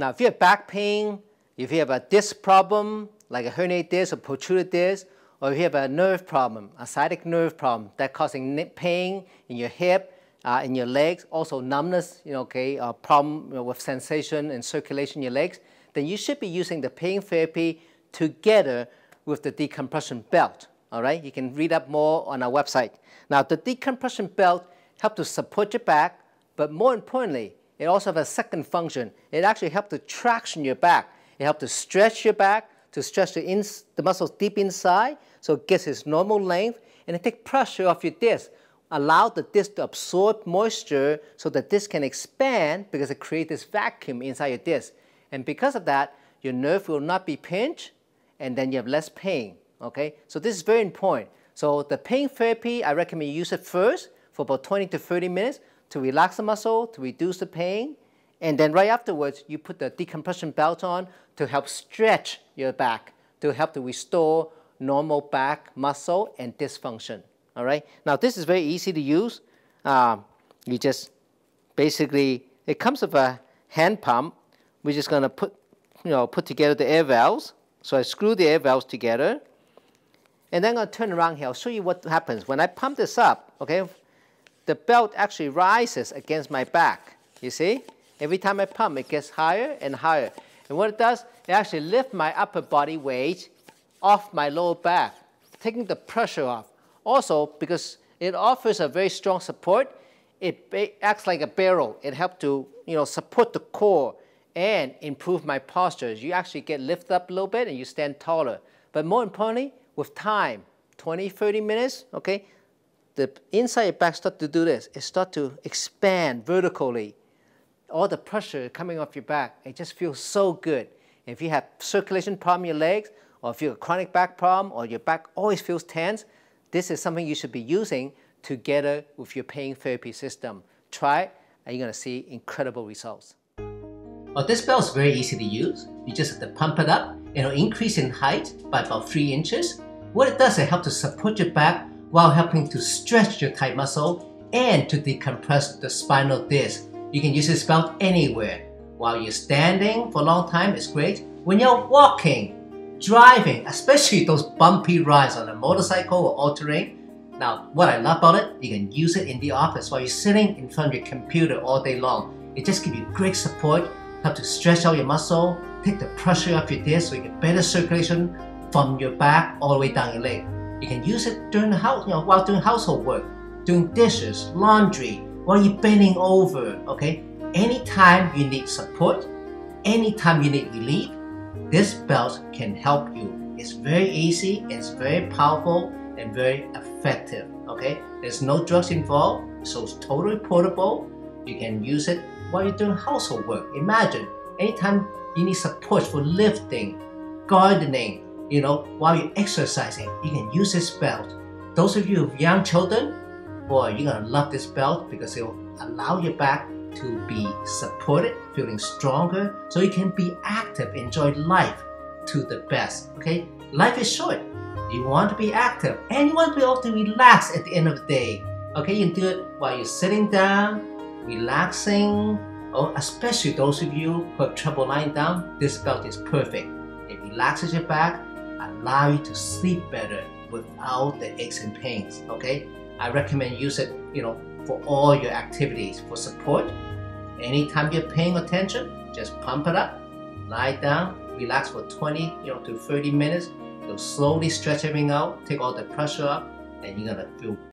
Now, if you have back pain, if you have a disc problem, like a herniated disc or protruded disc, or if you have a nerve problem, a sciatic nerve problem that's causing pain in your hip, in your legs, also numbness, problem with sensation and circulation in your legs, then you should be using the pain therapy together with the decompression belt. All right, you can read up more on our website. Now, the decompression belt helps to support your back, but more importantly, it also has a second function. It actually helps to traction your back. It helps to stretch your back, to stretch the muscles deep inside, so it gets its normal length, and it takes pressure off your disc. Allow the disc to absorb moisture so the disc can expand because it creates this vacuum inside your disc. And because of that, your nerve will not be pinched, and then you have less pain. Okay, so this is very important. So the pain therapy, I recommend you use it first for about 20 to 30 minutes to relax the muscle, to reduce the pain. And then right afterwards, you put the decompression belt on to help stretch your back, to help to restore normal back muscle and disc function. All right, now this is very easy to use. You just basically, it comes with a hand pump. We're just gonna put together the air valves. So I screw the air valves together. And then I'm going to turn around here. I'll show you what happens. When I pump this up, okay, the belt actually rises against my back. You see? Every time I pump, it gets higher and higher. And what it does, it actually lifts my upper body weight off my lower back, taking the pressure off. Also, because it offers a very strong support, it acts like a barrel. It helps to support the core and improve my posture. You actually get lifted up a little bit and you stand taller. But more importantly, with time, 20, 30 minutes, okay, the inside of your back starts to do this. It starts to expand vertically. All the pressure coming off your back, it just feels so good. If you have circulation problem in your legs, or if you have a chronic back problem, or your back always feels tense, this is something you should be using together with your pain therapy system. Try it, and you're going to see incredible results. Well, this bell is very easy to use. You just have to pump it up. It'll increase in height by about 3 inches. What it does, it helps to support your back while helping to stretch your tight muscle and to decompress the spinal disc. You can use this belt anywhere. While you're standing for a long time, it's great. When you're walking, driving, especially those bumpy rides on a motorcycle or all-terrain. Now, what I love about it, you can use it in the office while you're sitting in front of your computer all day long. It just gives you great support, helps to stretch out your muscle, take the pressure off your disc so you get better circulation from your back all the way down your leg. You can use it during the house, while doing household work, doing dishes, laundry, while you're bending over, okay? Anytime you need support, anytime you need relief, this belt can help you. It's very easy, it's very powerful, and very effective, okay? There's no drugs involved, so it's totally portable. You can use it while you're doing household work. Imagine, anytime you need support for lifting, gardening, while you're exercising, you can use this belt. Those of you with young children, boy, you're gonna love this belt because it'll allow your back to be supported, feeling stronger, so you can be active, enjoy life to the best, okay? Life is short. You want to be active, and you want to be able to relax at the end of the day, okay? You can do it while you're sitting down, relaxing, or especially those of you who have trouble lying down, this belt is perfect. It relaxes your back, allow you to sleep better without the aches and pains, okay? I recommend use it, for all your activities, for support. Anytime you're paying attention, just pump it up, lie down, relax for 20 to 30 minutes. You'll slowly stretch everything out, take all the pressure up, and you're gonna feel